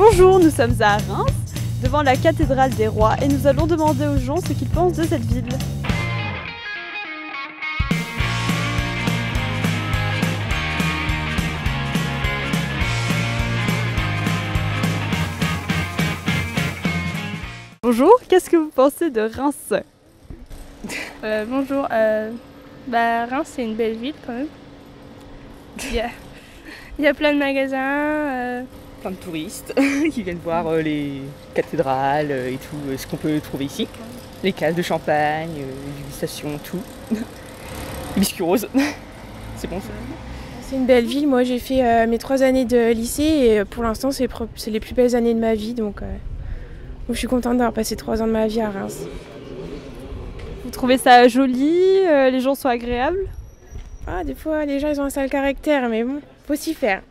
Bonjour, nous sommes à Reims, devant la cathédrale des rois, et nous allons demander aux gens ce qu'ils pensent de cette ville. Bonjour, qu'est-ce que vous pensez de Reims? Bonjour, Reims c'est une belle ville quand même. Il y a plein de magasins, plein de touristes qui viennent voir les cathédrales et tout ce qu'on peut trouver ici. Les caves de champagne, les dégustations, tout. Les biscuits roses, c'est bon ça. C'est une belle ville, moi j'ai fait mes 3 années de lycée et pour l'instant c'est les plus belles années de ma vie. Donc je suis contente d'avoir passé 3 ans de ma vie à Reims. Vous trouvez ça joli, les gens sont agréables? Ah, des fois les gens ils ont un sale caractère, mais bon, faut s'y faire.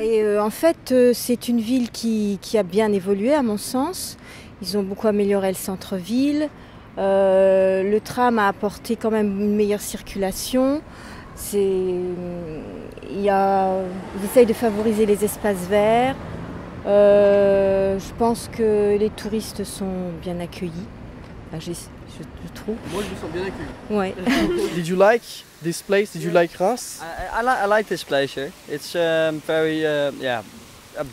Et en fait, c'est une ville qui a bien évolué à mon sens. Ils ont beaucoup amélioré le centre-ville. Le tram a apporté quand même une meilleure circulation. Ils essayent de favoriser les espaces verts. Je pense que les touristes sont bien accueillis. Enfin, je trouve. Moi, je me sens bien accueilli. Ouais. Did you like this place? Did you like Reims? I like this place here. It's very, a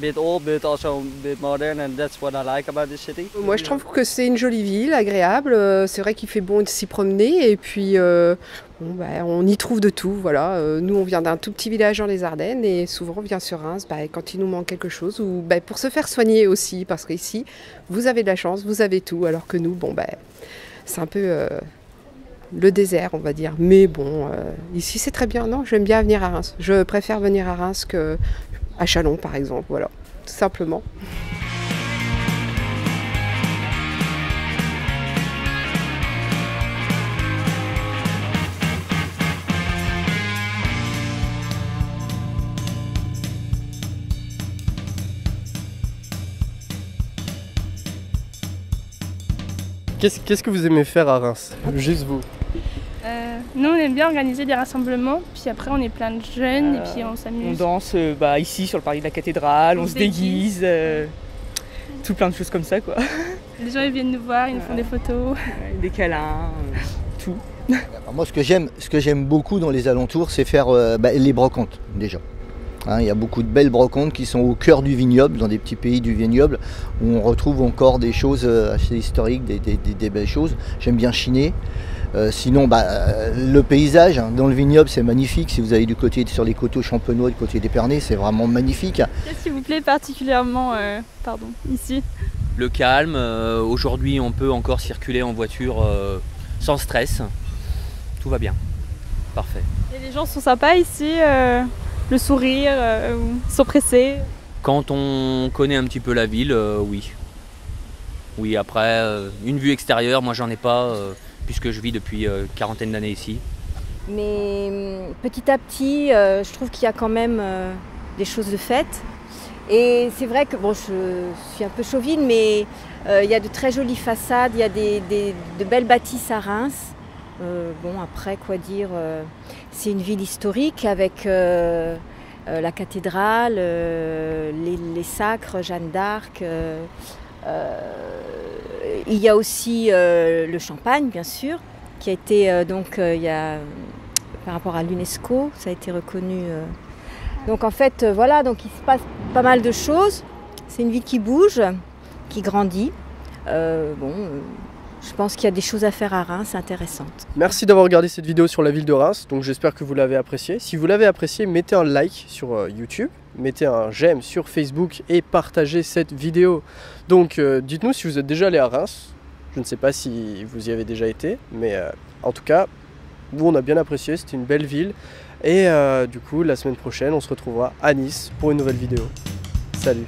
bit old, but also a bit modern, and that's what I like about this city. Moi, je trouve que c'est une jolie ville, agréable. C'est vrai qu'il fait bon de s'y promener, et puis on y trouve de tout. Voilà. Nous, on vient d'un tout petit village dans les Ardennes, et souvent, on vient sur Reims quand il nous manque quelque chose, ou pour se faire soigner aussi, parce qu'ici, vous avez de la chance, vous avez tout, alors que nous, c'est un peu le désert, on va dire. Mais bon, ici, c'est très bien. Non, j'aime bien venir à Reims. Je préfère venir à Reims que à Châlons par exemple, voilà, tout simplement. Qu'est-ce que vous aimez faire à Reims? Juste vous? Nous on aime bien organiser des rassemblements, puis après on est plein de jeunes et puis on s'amuse. On danse ici sur le parvis de la cathédrale, on se déguise, tout plein de choses comme ça quoi. Les gens ils viennent nous voir, ils nous font des photos, des câlins, tout. Alors moi ce que j'aime beaucoup dans les alentours c'est faire les brocantes déjà. Il y a beaucoup de belles brocantes qui sont au cœur du vignoble, dans des petits pays du vignoble, où on retrouve encore des choses assez historiques, des belles choses. J'aime bien chiner. Sinon, le paysage dans le vignoble, c'est magnifique. Si vous allez sur les coteaux champenois, du côté d'Epernay, c'est vraiment magnifique. Qu'est-ce qui vous plaît particulièrement ici? Le calme. Aujourd'hui, on peut encore circuler en voiture sans stress. Tout va bien. Parfait. Et les gens sont sympas ici? Le sourire, s'empresser. Quand on connaît un petit peu la ville, oui. Oui, après, une vue extérieure, moi j'en ai pas, puisque je vis depuis quarantaine d'années ici. Mais petit à petit, je trouve qu'il y a quand même des choses de faites. Et c'est vrai que, je suis un peu chauvine, mais il y a de très jolies façades, il y a de belles bâtisses à Reims. Après, quoi dire, c'est une ville historique avec la cathédrale, les sacres, Jeanne d'Arc. Il y a aussi le Champagne, bien sûr, qui a été, par rapport à l'UNESCO, ça a été reconnu. Donc, en fait, il se passe pas mal de choses. C'est une ville qui bouge, qui grandit. Je pense qu'il y a des choses à faire à Reims intéressantes. Merci d'avoir regardé cette vidéo sur la ville de Reims. Donc j'espère que vous l'avez appréciée. Si vous l'avez appréciée, mettez un like sur YouTube, mettez un j'aime sur Facebook et partagez cette vidéo. Donc dites-nous si vous êtes déjà allé à Reims. Je ne sais pas si vous y avez déjà été, mais en tout cas, nous on a bien apprécié, c'était une belle ville. Et du coup, la semaine prochaine, on se retrouvera à Nice pour une nouvelle vidéo. Salut!